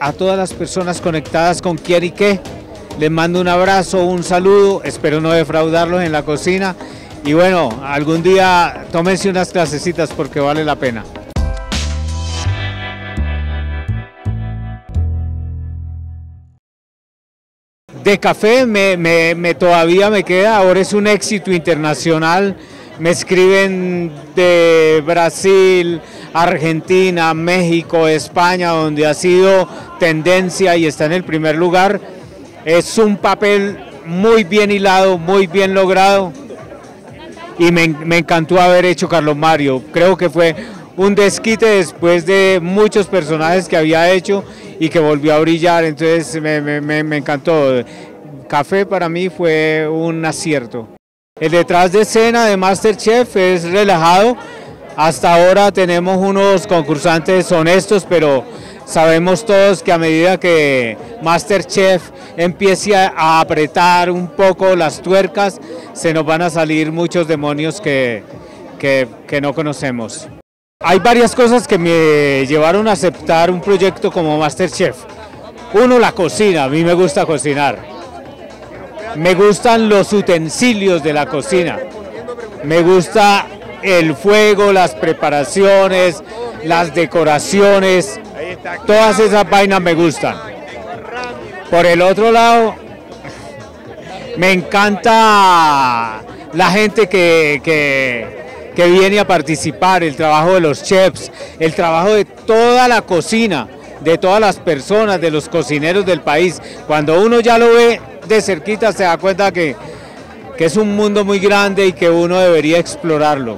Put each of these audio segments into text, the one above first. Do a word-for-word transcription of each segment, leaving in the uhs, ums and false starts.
A todas las personas conectadas con Quiere y Qué, les mando un abrazo, un saludo, espero no defraudarlos en la cocina y bueno, algún día tómense unas clasecitas porque vale la pena. De café me, me, me todavía me queda, ahora es un éxito internacional, me escriben de Brasil, Argentina, México, España, donde ha sido tendencia y está en el primer lugar. Es un papel muy bien hilado, muy bien logrado y me, me encantó haber hecho Carlos Mario, creo que fue un desquite después de muchos personajes que había hecho y que volvió a brillar, entonces me, me, me encantó. Café para mí fue un acierto. El detrás de escena de MasterChef es relajado, hasta ahora tenemos unos concursantes honestos, pero sabemos todos que a medida que MasterChef empiece a apretar un poco las tuercas, se nos van a salir muchos demonios que, que, que no conocemos. Hay varias cosas que me llevaron a aceptar un proyecto como MasterChef. Uno, la cocina, a mí me gusta cocinar, me gustan los utensilios de la cocina, me gusta el fuego, las preparaciones, las decoraciones, todas esas vainas me gustan. Por el otro lado, me encanta la gente que... que que viene a participar, el trabajo de los chefs, el trabajo de toda la cocina, de todas las personas, de los cocineros del país. Cuando uno ya lo ve de cerquita se da cuenta que, que es un mundo muy grande y que uno debería explorarlo.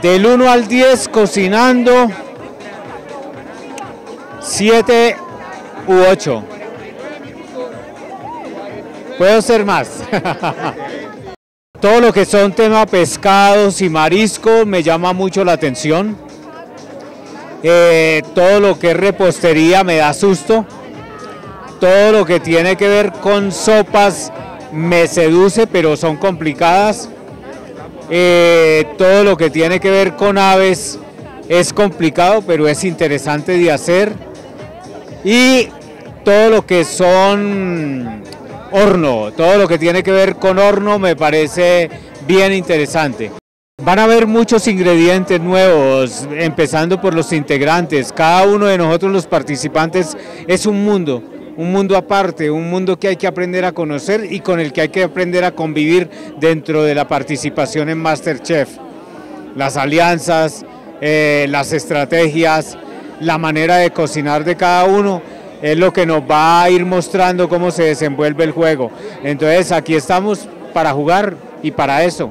Del uno al diez cocinando, siete u ocho. Puedo ser más. Todo lo que son temas pescados y mariscos me llama mucho la atención. Eh, todo lo que es repostería me da susto. Todo lo que tiene que ver con sopas me seduce, pero son complicadas. Eh, todo lo que tiene que ver con aves es complicado, pero es interesante de hacer. Y todo lo que son... horno, todo lo que tiene que ver con horno me parece bien interesante. Van a haber muchos ingredientes nuevos, empezando por los integrantes. Cada uno de nosotros los participantes es un mundo, un mundo aparte, un mundo que hay que aprender a conocer y con el que hay que aprender a convivir dentro de la participación en MasterChef. Las alianzas, eh, las estrategias, la manera de cocinar de cada uno, es lo que nos va a ir mostrando cómo se desenvuelve el juego. Entonces aquí estamos para jugar y para eso.